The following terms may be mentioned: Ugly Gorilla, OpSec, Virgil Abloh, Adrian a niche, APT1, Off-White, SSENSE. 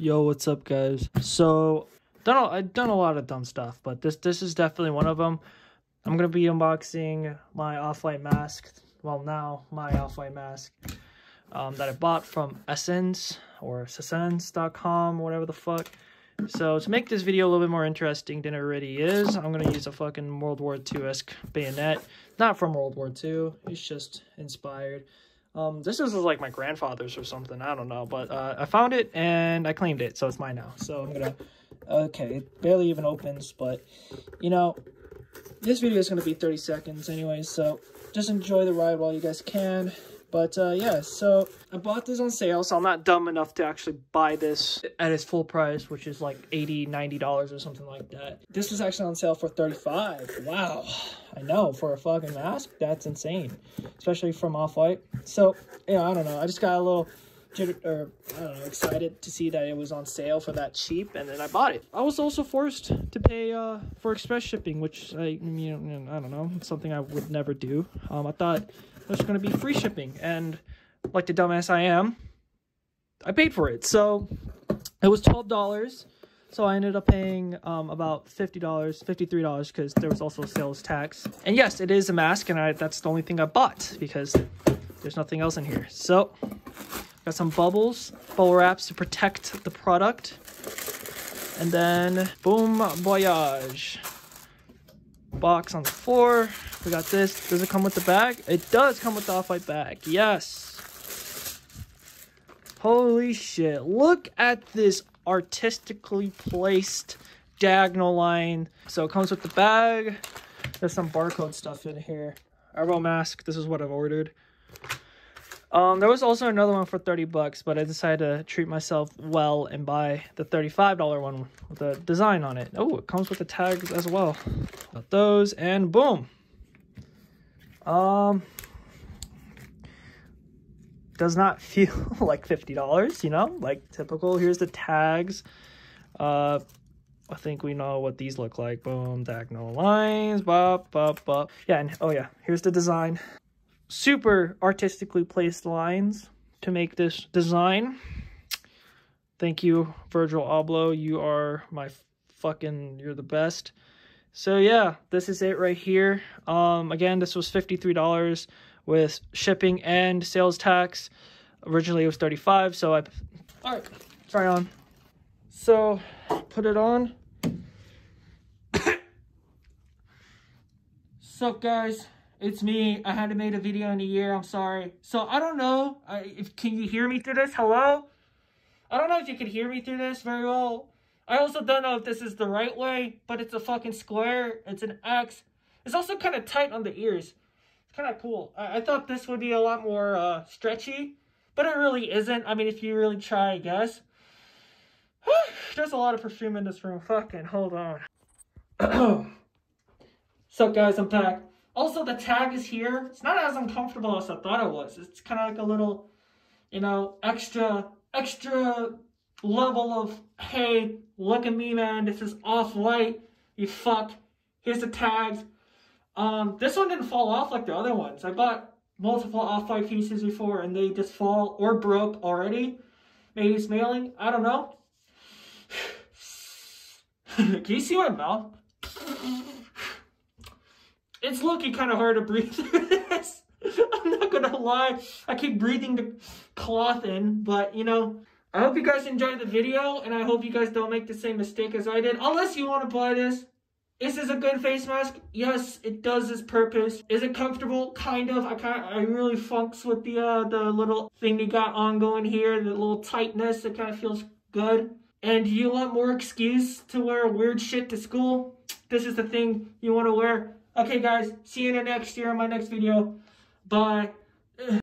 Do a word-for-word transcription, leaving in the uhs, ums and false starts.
Yo, what's up, guys? So done a, I've done a lot of dumb stuff, but this this is definitely one of them. I'm gonna be unboxing my Off-White mask. Well, now my Off-White mask um, that I bought from SSENSE or S S E N S E dot com, whatever the fuck. So to make this video a little bit more interesting than it already is, I'm gonna use a fucking World War Two-esque bayonet. Not from World War Two. It's just inspired. Um, this is like my grandfather's or something, I don't know, but uh, I found it and I claimed it, so it's mine now. So I'm gonna, okay, it barely even opens, but, you know, this video is gonna be thirty seconds anyway, so just enjoy the ride while you guys can. But uh, yeah, so I bought this on sale, so I'm not dumb enough to actually buy this at its full price, which is like eighty, ninety dollars or something like that. This was actually on sale for thirty-five dollars. Wow. I know, for a fucking mask, that's insane, especially from Off-White. So, you know, I don't know, I just got a little or, I don't know, excited to see that it was on sale for that cheap, and then I bought it. I was also forced to pay uh, for express shipping, which, I, you know, I don't know, something I would never do. Um, I thought there's going to be free shipping, and like the dumbass I am, I paid for it. So, it was twelve dollars. So I ended up paying um, about fifty dollars, fifty-three dollars, because there was also sales tax. And yes, it is a mask, and I, that's the only thing I bought, because there's nothing else in here. So, got some bubbles, bubble wraps to protect the product. And then, boom, voyage. Box on the floor. We got this. Does it come with the bag? It does come with the Off-White bag. Yes. Holy shit. Look at this artistically placed diagonal line. So it comes with the bag. There's some barcode stuff in here. I wrote mask. This is what I've ordered. Um, there was also another one for thirty bucks, but I decided to treat myself well and buy the thirty-five dollar one with the design on it. Oh, it comes with the tags as well. Got those, and boom. Um, does not feel like fifty dollars, you know, like typical. Here's the tags. Uh, I think we know what these look like. Boom, diagonal lines, bop, bop, bop. Yeah, and oh yeah, here's the design. Super artistically placed lines to make this design. Thank you, Virgil Abloh. You are my fucking, you're the best. So yeah, this is it right here. Um, again, this was fifty-three dollars with shipping and sales tax. Originally it was thirty-five dollars, so I, all right, try on. So put it on. So guys, it's me. I hadn't made a video in a year. I'm sorry. So I don't know. I, if, can you hear me through this? Hello? I don't know if you can hear me through this very well. I also don't know if this is the right way, but it's a fucking square. It's an X. It's also kind of tight on the ears. It's kind of cool. I, I thought this would be a lot more uh, stretchy, but it really isn't. I mean, if you really try, I guess. There's a lot of perfume in this room. Fucking hold on. So guys, I'm back. Also, the tag is here. It's not as uncomfortable as I thought it was. It's kind of like a little, you know, extra, extra level of, hey, look at me, man. This is Off-White. You fuck. Here's the tags. Um, this one didn't fall off like the other ones. I bought multiple Off-White pieces before, and they just fall or broke already. Maybe it's mailing. I don't know. Can you see my mouth? It's looking kind of hard to breathe through this. I'm not gonna lie. I keep breathing the cloth in, but you know, I hope you guys enjoyed the video, and I hope you guys don't make the same mistake as I did. Unless you want to buy this. Is this a good face mask? Yes, it does its purpose. Is it comfortable? Kind of. I kind of, I really funks with the uh, the little thing they got ongoing here, the little tightness. It kind of feels good. And you want more excuse to wear weird shit to school? This is the thing you want to wear. Okay, guys, see you in the next year in my next video. Bye.